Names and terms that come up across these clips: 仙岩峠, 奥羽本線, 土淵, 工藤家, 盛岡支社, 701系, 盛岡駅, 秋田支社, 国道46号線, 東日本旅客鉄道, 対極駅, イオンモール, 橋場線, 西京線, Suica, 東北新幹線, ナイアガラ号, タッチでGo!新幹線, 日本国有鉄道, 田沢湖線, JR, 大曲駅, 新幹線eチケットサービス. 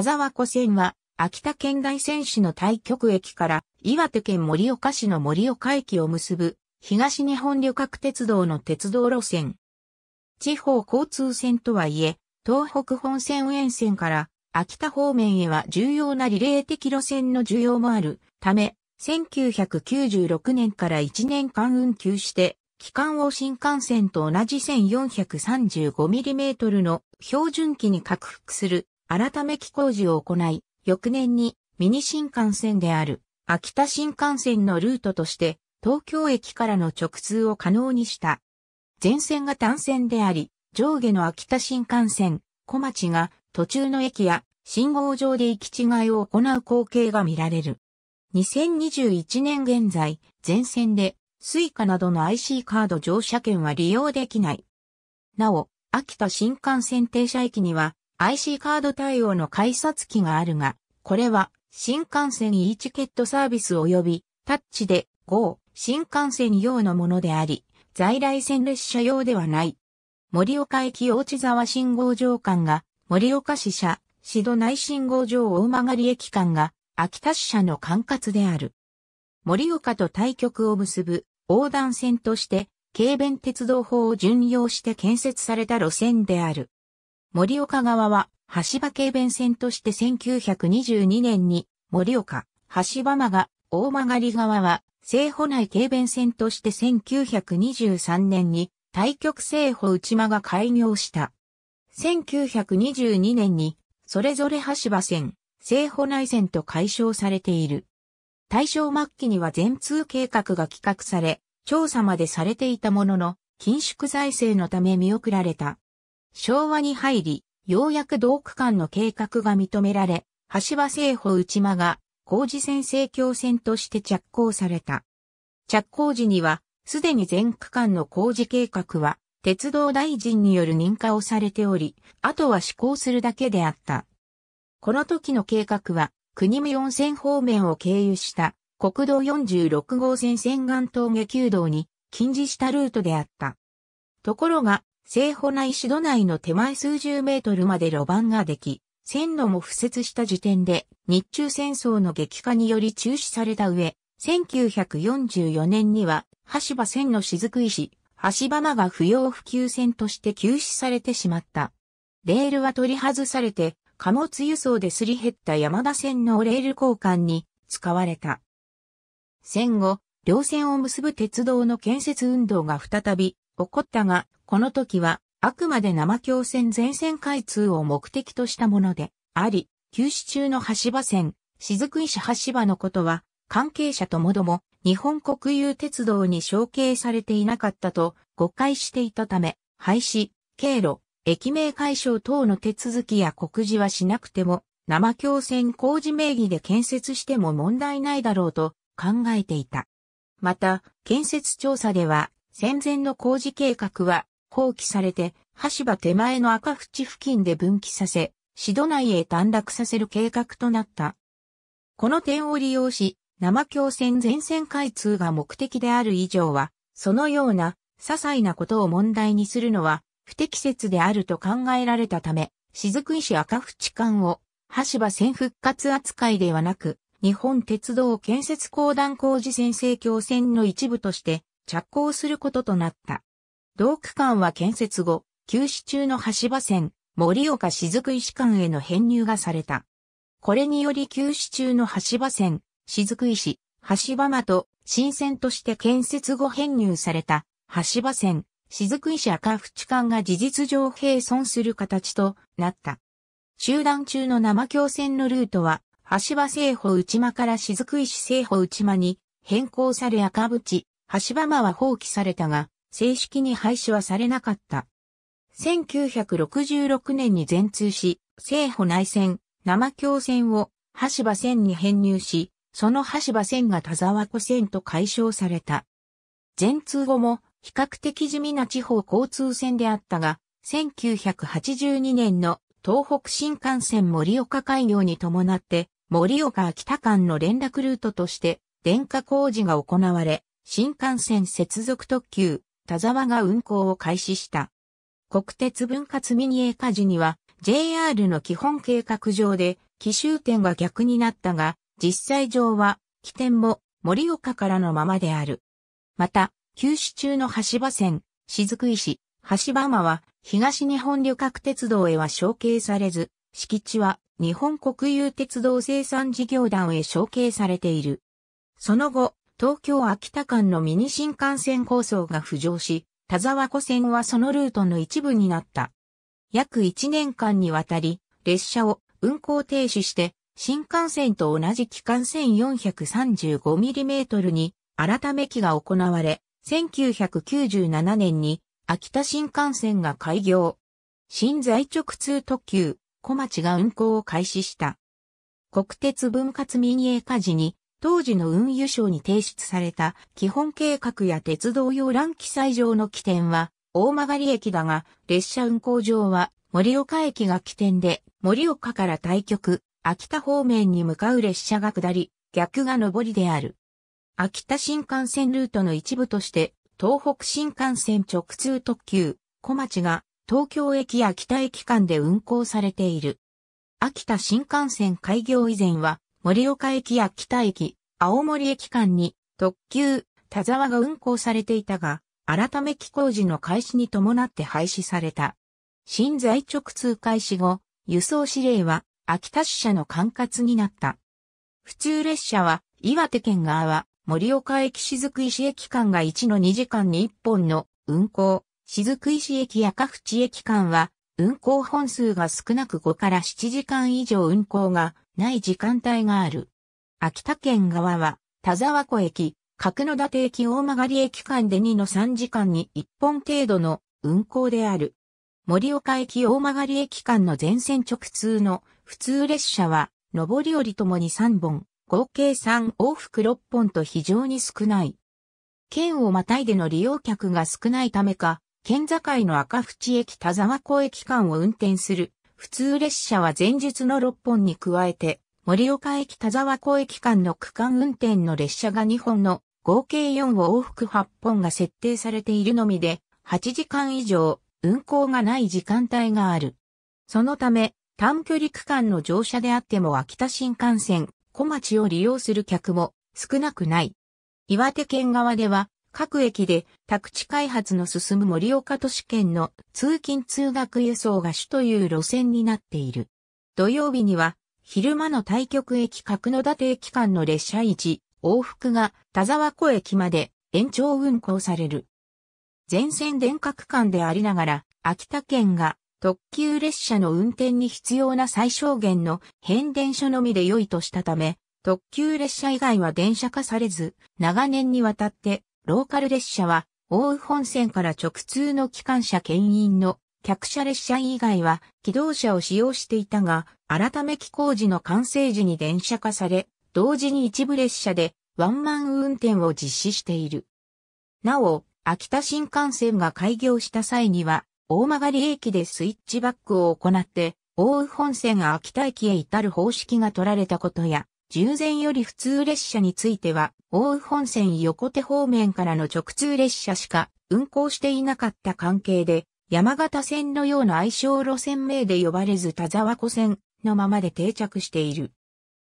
田沢湖線は、秋田県大仙市の対極駅から岩手県盛岡市の盛岡駅を結ぶ東日本旅客鉄道の鉄道路線。地方交通線とはいえ、東北本線沿線から秋田方面へは重要なリレー的路線の需要もあるため、1996年から1年間運休して、期間を新幹線と同じ 1435mm の標準機に拡幅する改め機工事を行い、翌年にミニ新幹線である秋田新幹線のルートとして東京駅からの直通を可能にした。全線が単線であり、上下の秋田新幹線、小町が途中の駅や信号上で行き違いを行う光景が見られる。2021年現在、全線でSuicaなどの IC カード乗車券は利用できない。なお、秋田新幹線停車駅には、IC カード対応の改札機があるが、これは新幹線 e チケットサービス及びタッチで GO 新幹線用のものであり、在来線列車用ではない。盛岡駅大地沢信号場間が盛岡支社、市戸内信号場大曲駅間が秋田支社の管轄である。盛岡と対極を結ぶ横断線として、軽便鉄道法を準用して建設された路線である。盛岡側は、橋場軽便線として1922年に、盛岡、橋場間が、大曲側は、西保内軽便線として1923年に、対極西保内間が開業した。1922年に、それぞれ橋場線、西保内線と改称されている。大正末期には全通計画が企画され、調査までされていたものの、緊縮財政のため見送られた。昭和に入り、ようやく同区間の計画が認められ、橋場西保内間が、工事線西京線として着工された。着工時には、すでに全区間の工事計画は、鉄道大臣による認可をされており、あとは施行するだけであった。この時の計画は、国見温泉方面を経由した、国道46号線仙岩峠旧道に、近似したルートであった。ところが、西保内市戸内の手前数十メートルまで路盤ができ、線路も敷設した時点で日中戦争の激化により中止された上、1944年には橋場線の雫石、橋場間が不要不急線として休止されてしまった。レールは取り外されて貨物輸送ですり減った山田線のレール交換に使われた。戦後、両線を結ぶ鉄道の建設運動が再び起こったが、この時は、あくまで生京線全線開通を目的としたものであり、休止中の橋場線、雫石橋場のことは、関係者ともども、日本国有鉄道に承継されていなかったと誤解していたため、廃止、経路、駅名解消等の手続きや告示はしなくても、生京線工事名義で建設しても問題ないだろうと考えていた。また、建設調査では、戦前の工事計画は、放棄されて、橋場手前の赤淵付近で分岐させ、市戸内へ短絡させる計画となった。この点を利用し、生京線全線開通が目的である以上は、そのような、些細なことを問題にするのは、不適切であると考えられたため、雫石赤淵間を、橋場線復活扱いではなく、日本鉄道建設公団工事線西京線の一部として、着工することとなった。同区間は建設後、休止中の橋場線、盛岡雫石間への編入がされた。これにより休止中の橋場線、雫石、橋場間と新線として建設後編入された、橋場線、雫石赤淵間が事実上並存する形となった。中断中の生京線のルートは、橋場西保内間から雫石西保内間に変更され赤淵、橋場間は放棄されたが、正式に廃止はされなかった。1966年に全通し、西保内線、生京線を橋場線に編入し、その橋場線が田沢湖線と改称された。全通後も比較的地味な地方交通線であったが、1982年の東北新幹線盛岡開業に伴って、盛岡秋田間の連絡ルートとして、電化工事が行われ、新幹線接続特急。田沢が運行を開始した。国鉄分割民営化時には JR の基本計画上で奇襲点が逆になったが、実際上は、起点も盛岡からのままである。また、休止中の橋場線、雫石、橋場間は、東日本旅客鉄道へは承継されず、敷地は、日本国有鉄道生産事業団へ承継されている。その後、東京秋田間のミニ新幹線構想が浮上し、田沢湖線はそのルートの一部になった。約1年間にわたり、列車を運行停止して、新幹線と同じ期間 1435mm に改め期が行われ、1997年に秋田新幹線が開業。新在直通特急、小町が運行を開始した。国鉄分割民営化時に、当時の運輸省に提出された基本計画や鉄道要覧記載上の起点は大曲駅だが、列車運行上は盛岡駅が起点で、盛岡から対極、秋田方面に向かう列車が下り、逆が上りである。秋田新幹線ルートの一部として、東北新幹線直通特急、小町が東京駅秋田駅間で運行されている。秋田新幹線開業以前は、盛岡駅秋田駅、青森駅間に特急、田沢が運行されていたが、改め期工事の開始に伴って廃止された。新在直通開始後、輸送指令は秋田支社の管轄になった。普通列車は岩手県側は盛岡駅雫石駅間が1-2時間に1本の運行、雫石駅赤淵駅間は運行本数が少なく5-7時間以上運行がない時間帯がある。秋田県側は、田沢湖駅、角館駅大曲駅間で2-3時間に1本程度の運行である。盛岡駅大曲駅間の全線直通の普通列車は、上り下りともに3本、合計3往復6本と非常に少ない。県をまたいでの利用客が少ないためか、県境の赤淵駅田沢湖駅間を運転する。普通列車は前述の6本に加えて、盛岡駅田沢湖駅間の区間運転の列車が2本の合計4往復8本が設定されているのみで、8時間以上運行がない時間帯がある。そのため、短距離区間の乗車であっても秋田新幹線、小町を利用する客も少なくない。岩手県側では、各駅で宅地開発の進む盛岡都市圏の通勤通学輸送が主という路線になっている。土曜日には昼間の対極駅角館駅間の列車1往復が田沢湖駅まで延長運行される。全線電化区間でありながら秋田県が特急列車の運転に必要な最小限の変電所のみで良いとしたため、特急列車以外は電車化されず、長年にわたってローカル列車は、奥羽本線から直通の機関車牽引の客車列車以外は気動車を使用していたが、改め期工事の完成時に電車化され、同時に一部列車でワンマン運転を実施している。なお、秋田新幹線が開業した際には、大曲駅でスイッチバックを行って、奥羽本線が秋田駅へ至る方式が取られたことや、従前より普通列車については、奥羽本線横手方面からの直通列車しか運行していなかった関係で、山形線のような愛称路線名で呼ばれず田沢湖線のままで定着している。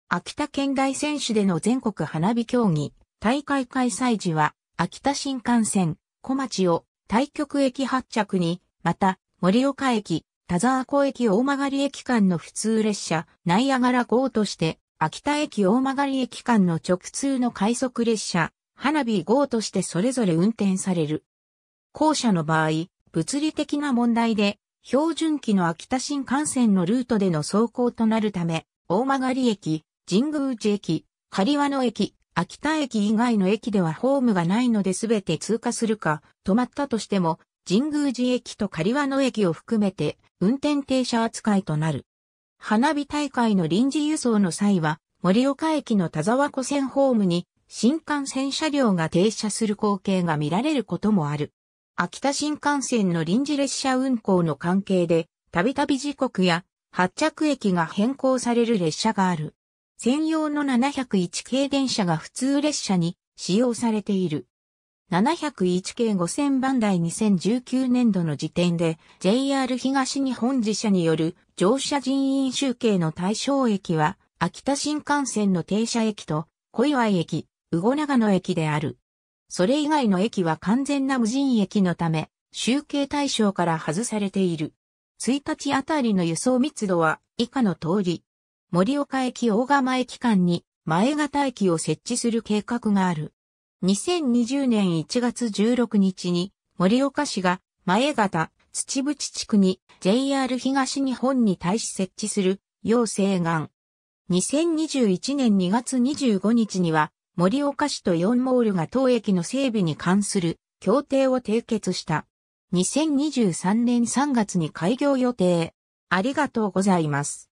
秋田県大仙市での全国花火競技大会開催時は、秋田新幹線小町を対極駅発着に、また盛岡駅、田沢湖駅大曲駅間の普通列車ナイアガラ号として、秋田駅大曲駅間の直通の快速列車、花火号としてそれぞれ運転される。後者の場合、物理的な問題で、標準期の秋田新幹線のルートでの走行となるため、大曲駅、神宮内駅、刈羽野駅、秋田駅以外の駅ではホームがないので全て通過するか、止まったとしても、神宮寺駅と刈羽野駅を含めて、運転停車扱いとなる。花火大会の臨時輸送の際は、盛岡駅の田沢湖線ホームに新幹線車両が停車する光景が見られることもある。秋田新幹線の臨時列車運行の関係で、たびたび時刻や発着駅が変更される列車がある。専用の701系電車が普通列車に使用されている。701系5000番台2019年度の時点で JR 東日本自社による乗車人員集計の対象駅は秋田新幹線の停車駅と小岩井駅、魚長野駅である。それ以外の駅は完全な無人駅のため集計対象から外されている。1日あたりの輸送密度は以下の通り、盛岡駅大釜駅間に前方駅を設置する計画がある。2020年1月16日に盛岡市が前方土淵地区に JR 東日本に対し設置する要請願。2021年2月25日には盛岡市とイオンモールが当駅の整備に関する協定を締結した。2023年3月に開業予定。ありがとうございます。